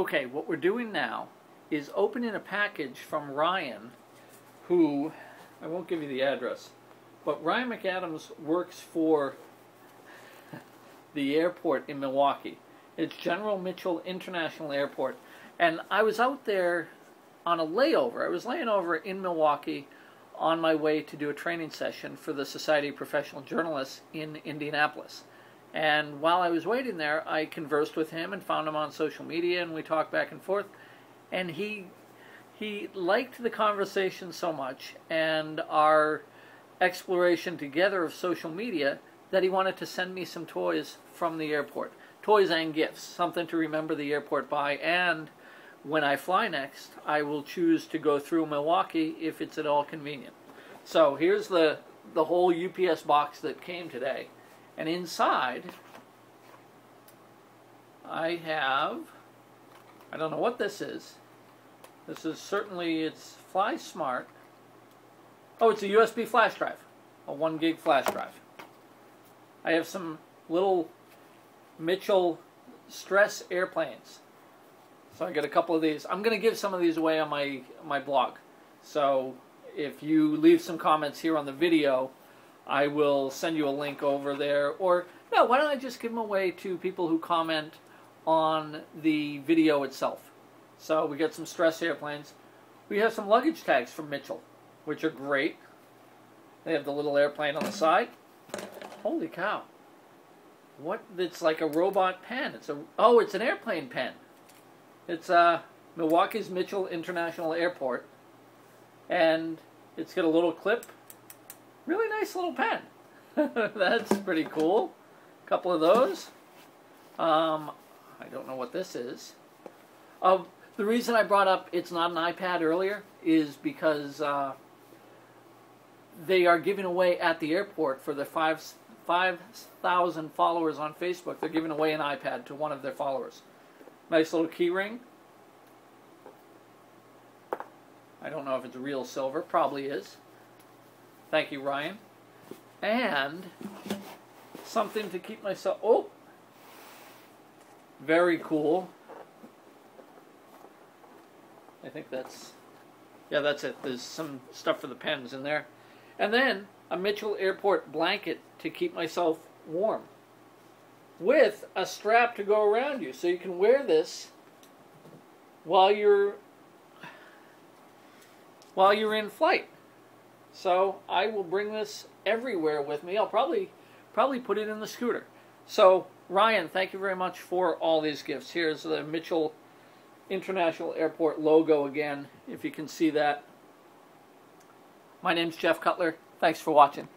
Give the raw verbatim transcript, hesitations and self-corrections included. Okay, what we're doing now is opening a package from Ryan, who, I won't give you the address, but Ryan McAdams works for the airport in Milwaukee. It's General Mitchell International Airport. And I was out there on a layover. I was laying over in Milwaukee on my way to do a training session for the Society of Professional Journalists in Indianapolis. And while I was waiting there, I conversed with him and found him on social media, and we talked back and forth. And he he liked the conversation so much and our exploration together of social media that he wanted to send me some toys from the airport. Toys and gifts, something to remember the airport by. And when I fly next, I will choose to go through Milwaukee if it's at all convenient. So here's the, the whole U P S box that came today. And inside, I have, I don't know what this is. This is certainly, it's FlySmart. Oh, it's a U S B flash drive, a one gig flash drive. I have some little Mitchell stress airplanes. So I got a couple of these. I'm going to give some of these away on my, my blog. So if you leave some comments here on the video, I will send you a link over there. Or, no, why don't I just give them away to people who comment on the video itself. So we got some stress airplanes. We have some luggage tags from Mitchell, which are great. They have the little airplane on the side. Holy cow. What? It's like a robot pen. It's a, oh, it's an airplane pen. It's uh, Milwaukee's Mitchell International Airport. And it's got a little clip. Really nice little pen. That's pretty cool. A couple of those. Um, I don't know what this is. Uh, the reason I brought up it's not an iPad earlier is because uh, they are giving away at the airport for the five five thousand followers on Facebook. They're giving away an iPad to one of their followers. Nice little key ring. I don't know if it's real silver. Probably is. Thank you, Ryan. And something to keep myself... Oh! Very cool. I think that's... Yeah, that's it. There's some stuff for the pens in there. And then a Mitchell Airport blanket to keep myself warm. With a strap to go around you. So you can wear this while you're... while you're in flight. So I will bring this everywhere with me. I'll probably probably put it in the scooter. So Ryan, thank you very much for all these gifts. Here's the Mitchell International Airport logo again, if you can see that. My name's Jeff Cutler. Thanks for watching.